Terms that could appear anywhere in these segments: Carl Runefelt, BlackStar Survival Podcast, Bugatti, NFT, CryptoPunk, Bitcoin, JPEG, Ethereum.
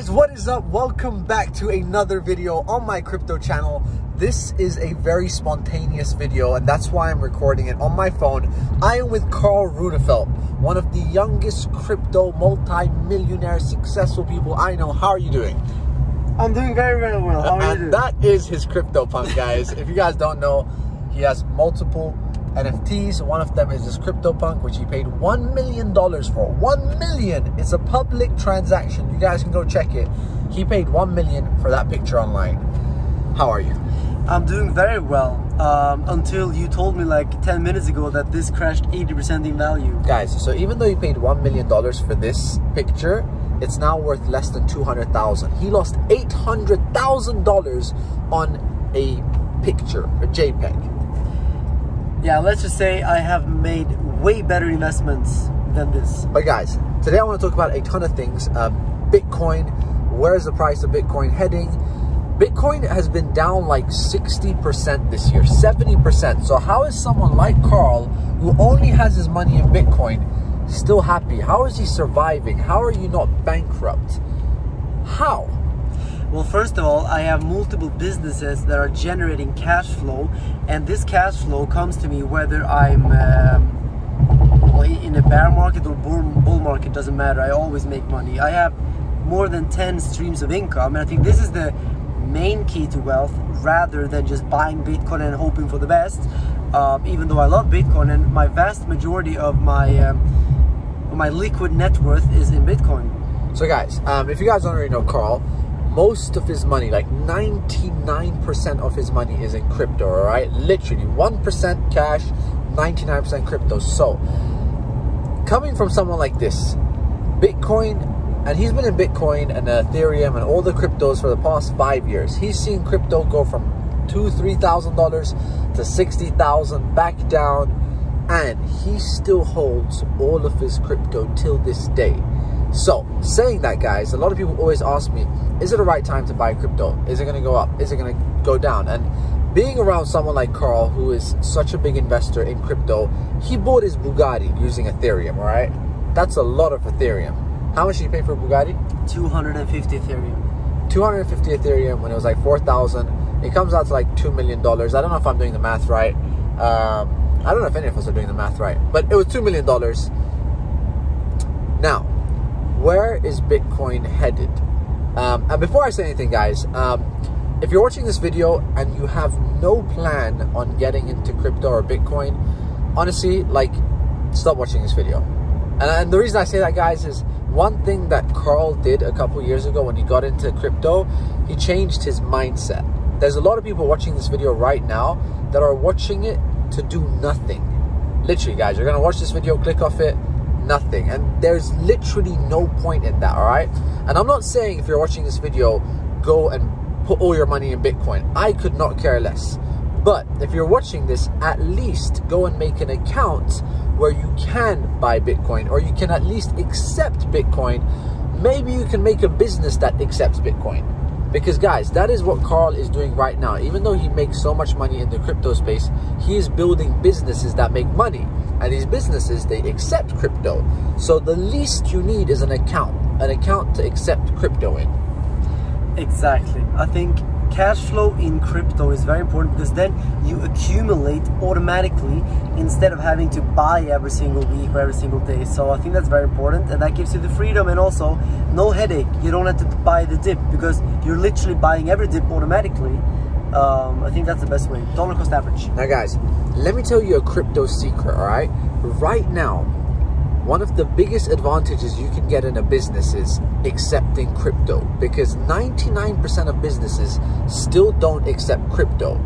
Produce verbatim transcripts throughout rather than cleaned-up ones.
guys, what is up? Welcome back to another video on my crypto channel. This is a very spontaneous video, and that's why I'm recording it on my phone. I am with Carl Runefelt, one of the youngest crypto multi-millionaire successful people I know. How are you doing? I'm doing very, very well. How are you doing? That is his CryptoPunk, guys. If you guys don't know, he has multiple N F Ts. One of them is this CryptoPunk, which he paid one million dollars for. one million! It's a public transaction. You guys can go check it. He paid one million dollars for that picture online. How are you? I'm doing very well, um, until you told me like ten minutes ago that this crashed eighty percent in value. Guys, so even though you paid one million dollars for this picture, it's now worth less than two hundred thousand dollars. He lost eight hundred thousand dollars on a picture, a JPEG. Yeah, let's just say I have made way better investments than this. But guys, today I want to talk about a ton of things. Uh, Bitcoin, where is the price of Bitcoin heading? Bitcoin has been down like sixty percent this year, seventy percent. So how is someone like Carl, who only has his money in Bitcoin, still happy? How is he surviving? How are you not bankrupt? How? Well, first of all, I have multiple businesses that are generating cash flow, and this cash flow comes to me whether I'm um, in a bear market or bull market, doesn't matter. I always make money. I have more than ten streams of income, and I think this is the main key to wealth, rather than just buying Bitcoin and hoping for the best. Um, even though I love Bitcoin, and my vast majority of my um, my liquid net worth is in Bitcoin. So guys, um, if you guys don't already know Carl, most of his money, like ninety-nine percent of his money, is in crypto. All right, literally one percent cash, ninety-nine percent crypto. So coming from someone like this, Bitcoin. And he's been in Bitcoin and Ethereum and all the cryptos for the past five years. He's seen crypto go from two, three thousand dollars to sixty thousand, back down, and he still holds all of his crypto till this day. So, saying that, guys, a lot of people always ask me, "Is it the right time to buy crypto? Is it going to go up? Is it going to go down?" And being around someone like Carl, who is such a big investor in crypto, he bought his Bugatti using Ethereum. All right, that's a lot of Ethereum. How much did you pay for a Bugatti? two hundred fifty Ethereum. two hundred fifty Ethereum when it was like four thousand. It comes out to like two million dollars. I don't know if I'm doing the math right. Um, I don't know if any of us are doing the math right. But it was two million dollars. Now, where is Bitcoin headed? Um, and before I say anything, guys, um, if you're watching this video and you have no plan on getting into crypto or Bitcoin, honestly, like, stop watching this video. And, and the reason I say that, guys, is one thing that Carl did a couple years ago when he got into crypto, he changed his mindset. There's a lot of people watching this video right now that are watching it to do nothing. Literally, guys, you're gonna watch this video, click off it, nothing. And there's literally no point in that, all right? And I'm not saying if you're watching this video, go and put all your money in Bitcoin. I could not care less. But if you're watching this, at least go and make an account where you can buy Bitcoin, or you can at least accept Bitcoin. Maybe you can make a business that accepts Bitcoin. Because guys, that is what Carl is doing right now. Even though he makes so much money in the crypto space, he is building businesses that make money. And these businesses, they accept crypto. So the least you need is an account, an account to accept crypto in. Exactly. I think cash flow in crypto is very important, because then you accumulate automatically instead of having to buy every single week or every single day. So I think that's very important, and that gives you the freedom and also no headache. You don't have to buy the dip, because you're literally buying every dip automatically. Um, I think that's the best way. Dollar cost average. Now guys, let me tell you a crypto secret, all right? Right now, one of the biggest advantages you can get in a business is accepting crypto, because ninety-nine percent of businesses still don't accept crypto.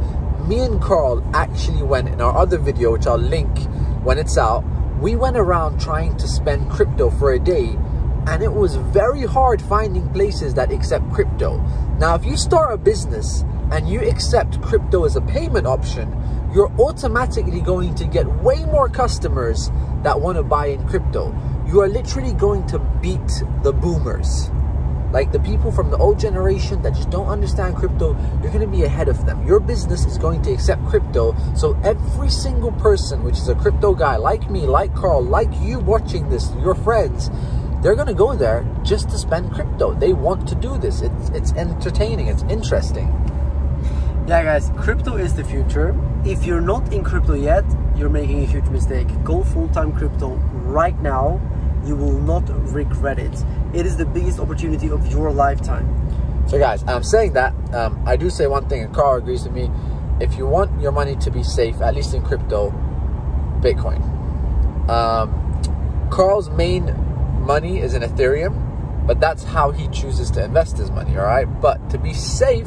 Me and Carl actually went in our other video, which I'll link when it's out, we went around trying to spend crypto for a day, and it was very hard finding places that accept crypto. Now, if you start a business and you accept crypto as a payment option, you're automatically going to get way more customers that want to buy in crypto. You are literally going to beat the boomers. Like the people from the old generation that just don't understand crypto, you're going to be ahead of them. Your business is going to accept crypto. So every single person, which is a crypto guy like me, like Carl, like you watching this, your friends, They're going to go there just to spend crypto. They want to do this. It's, it's entertaining. It's interesting. Yeah, guys, crypto is the future. If you're not in crypto yet, you're making a huge mistake. Go full-time crypto right now. You will not regret it. It is the biggest opportunity of your lifetime. So guys, I'm saying that. Um, I do say one thing, and Carl agrees with me. If you want your money to be safe, at least in crypto, Bitcoin. Um, Carl's main money is in Ethereum, but that's how he chooses to invest his money, all right? But to be safe,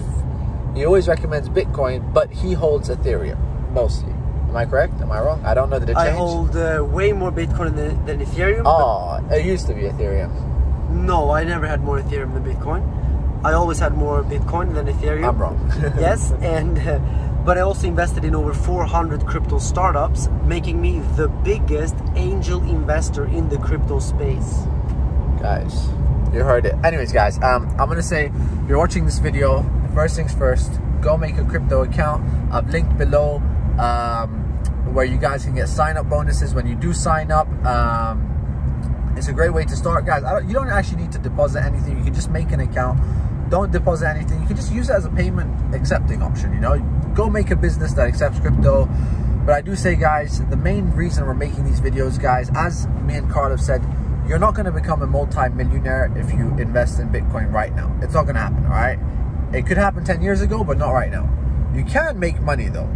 he always recommends Bitcoin, but he holds Ethereum, mostly. Am I correct? Am I wrong? I don't know that it changed. I hold uh, way more Bitcoin than, than Ethereum. Oh, it used to be Ethereum. No, I never had more Ethereum than Bitcoin. I always had more Bitcoin than Ethereum. I'm wrong. Yes, and uh, but I also invested in over four hundred crypto startups, making me the biggest angel investor in the crypto space. Guys, you heard it. Anyways, guys, um, I'm going to say, if you're watching this video, first things first, go make a crypto account. I've linked below um, where you guys can get sign-up bonuses when you do sign up. Um, it's a great way to start, guys. I don't, you don't actually need to deposit anything. You can just make an account. Don't deposit anything. You can just use it as a payment accepting option, you know. Go make a business that accepts crypto. But I do say, guys, the main reason we're making these videos, guys, as me and Carl have said, you're not going to become a multi-millionaire if you invest in Bitcoin right now. It's not going to happen, all right? It could happen ten years ago, but not right now. You can make money, though.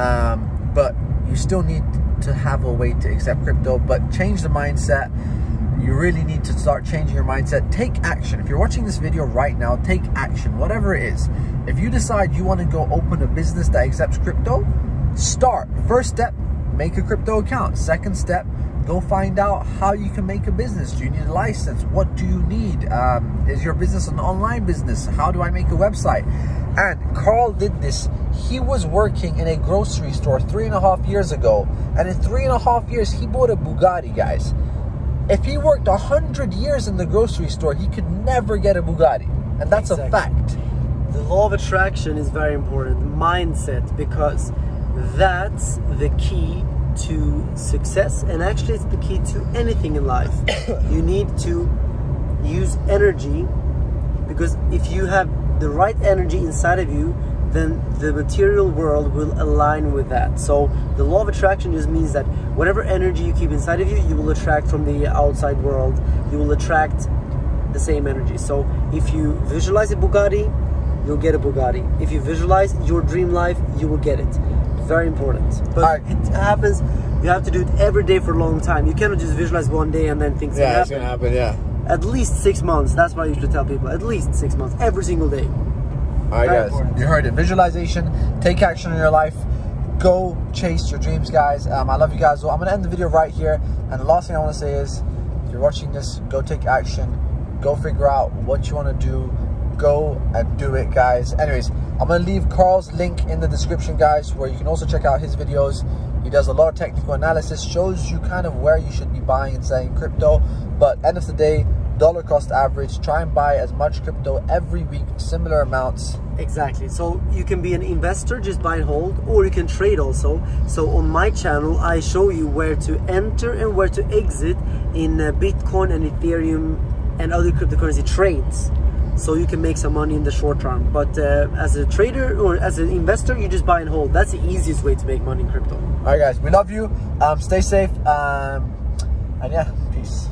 Um, but you still need to have a way to accept crypto. But change the mindset. You really need to start changing your mindset. Take action. If you're watching this video right now, take action, whatever it is. If you decide you want to go open a business that accepts crypto, start. First step, make a crypto account. Second step, go find out how you can make a business. Do you need a license? What do you need? Um, is your business an online business? How do I make a website? And Carl did this. He was working in a grocery store three and a half years ago. And in three and a half years, he bought a Bugatti, guys. If he worked one hundred years in the grocery store, he could never get a Bugatti. And that's exactly. A fact. The law of attraction is very important. Mindset, because that's the key to success. And actually, it's the key to anything in life. You need to use energy, because if you have the right energy inside of you, then the material world will align with that. So the law of attraction just means that whatever energy you keep inside of you, you will attract from the outside world. You will attract the same energy. So if you visualize a Bugatti, you'll get a Bugatti. If you visualize your dream life, you will get it. Very important. But right. It happens. You have to do it every day for a long time. You cannot just visualize one day and then things yeah, it's gonna happen. Yeah. At least six months. That's what I usually tell people. At least six months, every single day. All right, guys, you heard it. Visualization, take action in your life, go chase your dreams, guys. Um, I love you guys. Well, I'm going to end the video right here. And the last thing I want to say is, if you're watching this, go take action. Go figure out what you want to do. Go and do it, guys. Anyways, I'm going to leave Carl's link in the description, guys, where you can also check out his videos. He does a lot of technical analysis, shows you kind of where you should be buying and selling crypto. But end of the day, dollar cost average, try and buy as much crypto every week, similar amounts. Exactly. So you can be an investor, just buy and hold, or you can trade also. So on my channel, I show you where to enter and where to exit in Bitcoin and Ethereum and other cryptocurrency trades. So you can make some money in the short term. But uh, as a trader or as an investor, you just buy and hold. That's the easiest way to make money in crypto. All right, guys, we love you. Um, stay safe. Um, and yeah, peace.